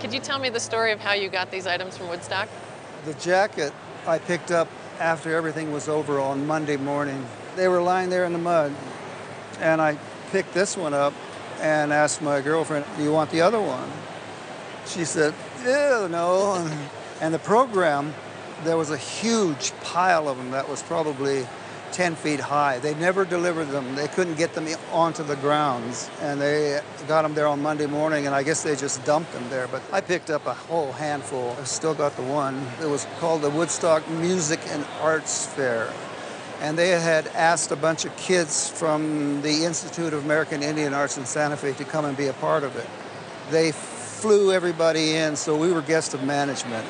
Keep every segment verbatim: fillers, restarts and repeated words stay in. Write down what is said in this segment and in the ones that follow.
Could you tell me the story of how you got these items from Woodstock? The jacket I picked up after everything was over on Monday morning. They were lying there in the mud, and I picked this one up and asked my girlfriend, "Do you want the other one?" She said, "Ew, no." And the program, there was a huge pile of them that was probably ten feet high. They never delivered them. They couldn't get them onto the grounds. And they got them there on Monday morning, and I guess they just dumped them there. But I picked up a whole handful. I still got the one. It was called the Woodstock Music and Arts Fair. And they had asked a bunch of kids from the Institute of American Indian Arts in Santa Fe to come and be a part of it. They flew everybody in, so we were guests of management.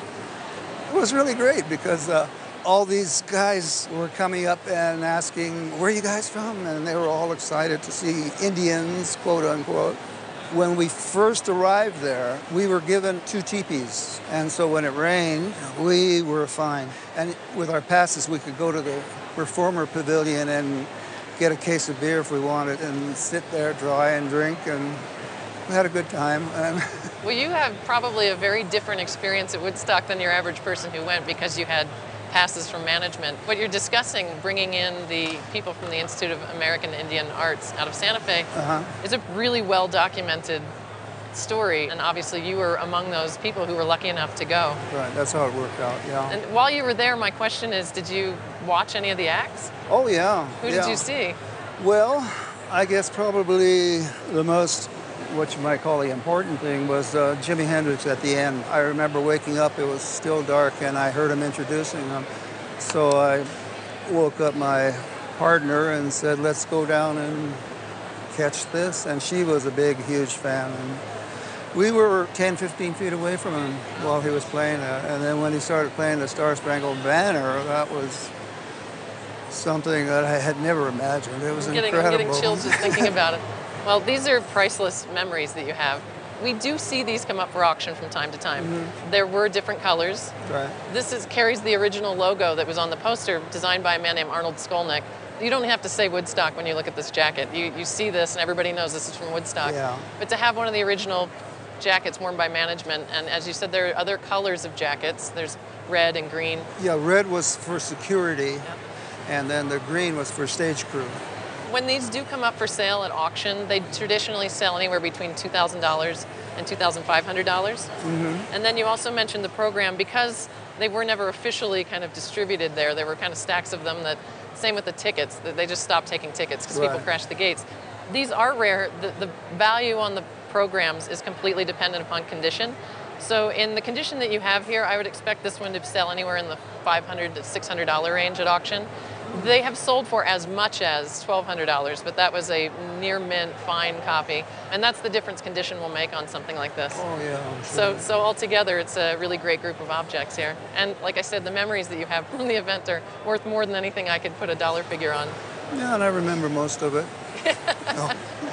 It was really great because uh, all these guys were coming up and asking, "Where are you guys from?" And they were all excited to see Indians, quote unquote. When we first arrived there, we were given two teepees. And so when it rained, we were fine. And with our passes, we could go to the performer pavilion and get a case of beer if we wanted and sit there dry and drink, and we had a good time. Well, you have probably a very different experience at Woodstock than your average person who went, because you had passes from management. What you're discussing, bringing in the people from the Institute of American Indian Arts out of Santa Fe, uh-huh. is a really well-documented story, and obviously you were among those people who were lucky enough to go. Right, that's how it worked out, yeah. And while you were there, my question is, did you watch any of the acts? Oh, yeah. Who yeah. did you see? Well, I guess probably the most, what you might call the important thing, was uh, Jimi Hendrix at the end. I remember waking up, it was still dark, and I heard him introducing him. So I woke up my partner and said, "Let's go down and catch this." And she was a big, huge fan. And we were ten, fifteen feet away from him while he was playing that. And then when he started playing the Star-Spangled Banner, that was something that I had never imagined. It was I'm getting, incredible. I'm getting chills just thinking about it. Well, these are priceless memories that you have. We do see these come up for auction from time to time. Mm-hmm. There were different colors. Right. This is, carries the original logo that was on the poster, designed by a man named Arnold Skolnick. You don't have to say Woodstock when you look at this jacket. You, you see this and everybody knows this is from Woodstock. Yeah. But to have one of the original jackets worn by management, and as you said, there are other colors of jackets. There's red and green. Yeah, red was for security, yeah. and then the green was for stage crew. When these do come up for sale at auction, they traditionally sell anywhere between two thousand dollars and two thousand five hundred dollars. Mm-hmm. And then you also mentioned the program, because they were never officially kind of distributed there. There were kind of stacks of them that, same with the tickets, that they just stopped taking tickets because right. people crashed the gates. These are rare. The, the value on the programs is completely dependent upon condition. So in the condition that you have here, I would expect this one to sell anywhere in the five hundred dollars to six hundred dollars range at auction. They have sold for as much as twelve hundred dollars, but that was a near mint fine copy. And that's the difference condition will make on something like this. Oh, yeah. I'm sure. So, so altogether, it's a really great group of objects here. And like I said, the memories that you have from the event are worth more than anything I could put a dollar figure on. Yeah, and I remember most of it. oh.